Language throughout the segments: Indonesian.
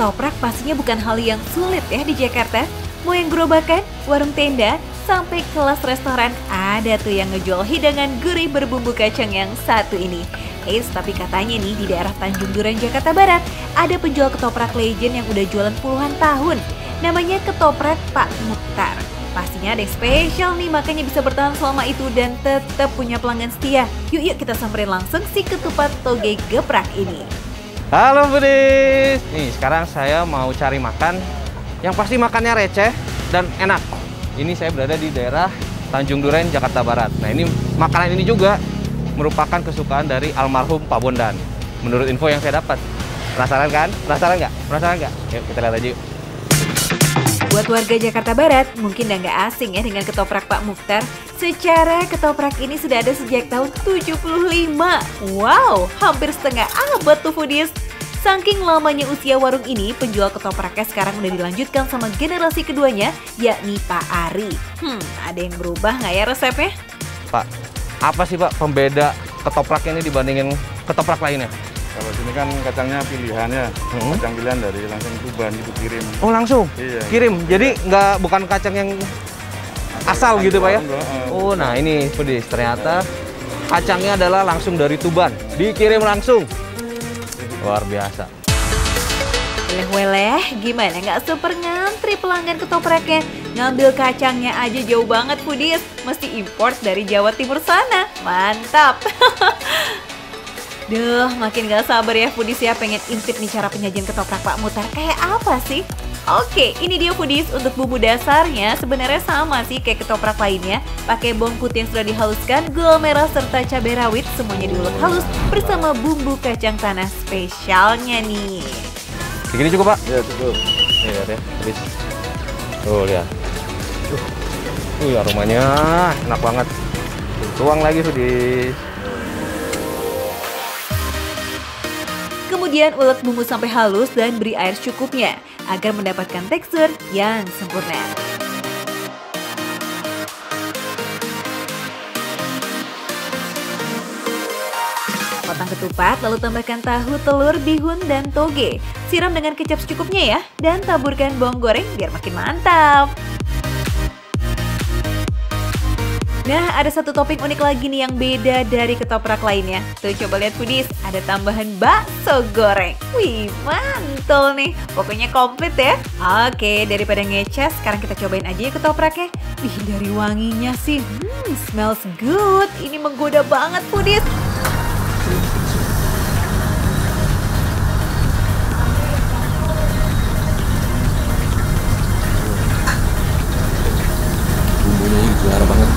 Ketoprak pastinya bukan hal yang sulit ya di Jakarta. Mau yang gerobakan, warung tenda, sampai kelas restoran, ada tuh yang ngejual hidangan gurih berbumbu kacang yang satu ini. Tapi katanya nih di daerah Tanjung Duren, Jakarta Barat, ada penjual ketoprak legend yang udah jualan puluhan tahun. Namanya Ketoprak Pak Mukhtar. Pastinya ada yang spesial nih, makanya bisa bertahan selama itu dan tetap punya pelanggan setia. Yuk kita samperin langsung si ketupat toge geprak ini. Halo Budis, nih sekarang saya mau cari makan yang pasti makannya receh dan enak. Ini saya berada di daerah Tanjung Duren, Jakarta Barat. Nah ini makanan ini juga merupakan kesukaan dari almarhum Pak Bondan. Menurut info yang saya dapat, penasaran kan? Penasaran nggak? Penasaran nggak? Yuk kita lihat aja yuk. Buat warga Jakarta Barat, mungkin udah nggak asing ya dengan ketoprak Pak Mukhtar. Secara ketoprak ini sudah ada sejak tahun 75. Wow, hampir setengah abad tuh foodies. Saking lamanya usia warung ini, penjual ketopraknya sekarang udah dilanjutkan sama generasi keduanya, yakni Pak Ari. Ada yang berubah nggak ya resepnya? Pak, apa sih Pak pembeda ketoprak ini dibandingin ketoprak lainnya? Kalau sini kan kacangnya pilihannya, kacang pilihan dari langsung Tuban itu kirim. Oh langsung? Iya. Kirim? Iya. Jadi nggak bukan kacang yang asal gitu Pak ya? Oh nah ini pedis, ternyata kacangnya adalah langsung dari Tuban, dikirim langsung. Luar biasa. Weleh, gimana nggak super ngantri pelanggan ketopraknya? Ngambil kacangnya aja jauh banget foodies, mesti import dari Jawa Timur sana. Mantap. Duh, makin gak sabar ya foodies ya, pengen intip nih cara penyajian ketoprak Pak Mukhtar kayak apa sih? Oke, ini dia foodies, untuk bumbu dasarnya sebenarnya sama sih kayak ketoprak lainnya. Pakai bongkut yang sudah dihaluskan, gula merah serta cabai rawit, semuanya diulek halus bersama bumbu kacang tanah spesialnya nih. Segini cukup Pak? Ya cukup. Nih lihat ya, habis. Tuh lihat. Aromanya enak banget. Tuang lagi foodies. Kemudian ulek bumbu sampai halus dan beri air secukupnya agar mendapatkan tekstur yang sempurna. Potong ketupat lalu tambahkan tahu, telur, bihun, dan toge. Siram dengan kecap secukupnya ya dan taburkan bawang goreng biar makin mantap. Nah, ada satu topping unik lagi nih yang beda dari ketoprak lainnya. Tuh, coba lihat foodies, ada tambahan bakso goreng. Wih, mantul nih. Pokoknya komplit ya. Oke, daripada ngeces, sekarang kita cobain aja ya ketopraknya. Wih, dari wanginya sih, smells good. Ini menggoda banget foodies. Bumbunya juara banget.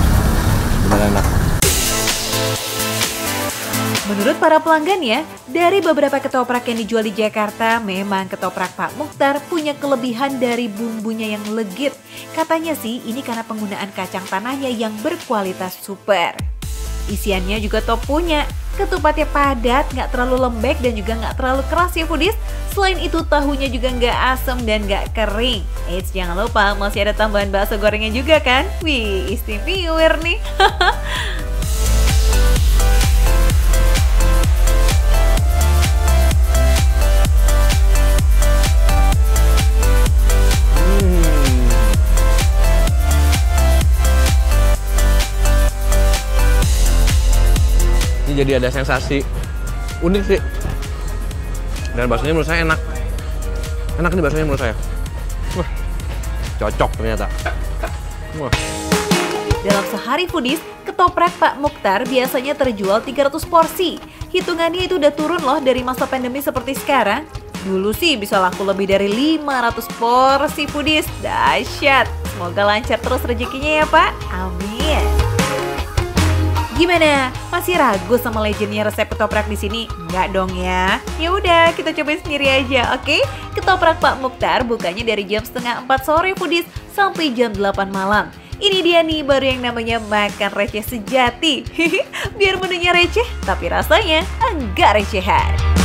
Menurut para pelanggannya, dari beberapa ketoprak yang dijual di Jakarta, memang ketoprak Pak Mukhtar punya kelebihan dari bumbunya yang legit. Katanya sih ini karena penggunaan kacang tanahnya yang berkualitas super. Isiannya juga top punya. Ketupatnya padat, nggak terlalu lembek dan juga nggak terlalu keras ya foodies. Selain itu tahunya juga nggak asam dan nggak kering. Eits, jangan lupa masih ada tambahan bakso gorengnya juga kan? Wih, istimewa nih. Jadi ada sensasi unik sih. Dan baksonya menurut saya enak. Enak nih baksonya menurut saya. Wah, cocok ternyata. Wah. Dalam sehari foodies, ketoprak Pak Mukhtar biasanya terjual 300 porsi. Hitungannya itu udah turun loh dari masa pandemi seperti sekarang. Dulu sih bisa laku lebih dari 500 porsi foodies. Dahsyat. Semoga lancar terus rezekinya ya Pak. Amin. Gimana? Masih ragu sama legendnya resep ketoprak di sini? Enggak dong ya. Ya udah, kita cobain sendiri aja, oke? Ketoprak Pak Mukhtar bukanya dari jam 3:30 sore foodies sampai jam 8 malam. Ini dia nih baru yang namanya makan receh sejati. Biar menunya receh, tapi rasanya enggak recehan.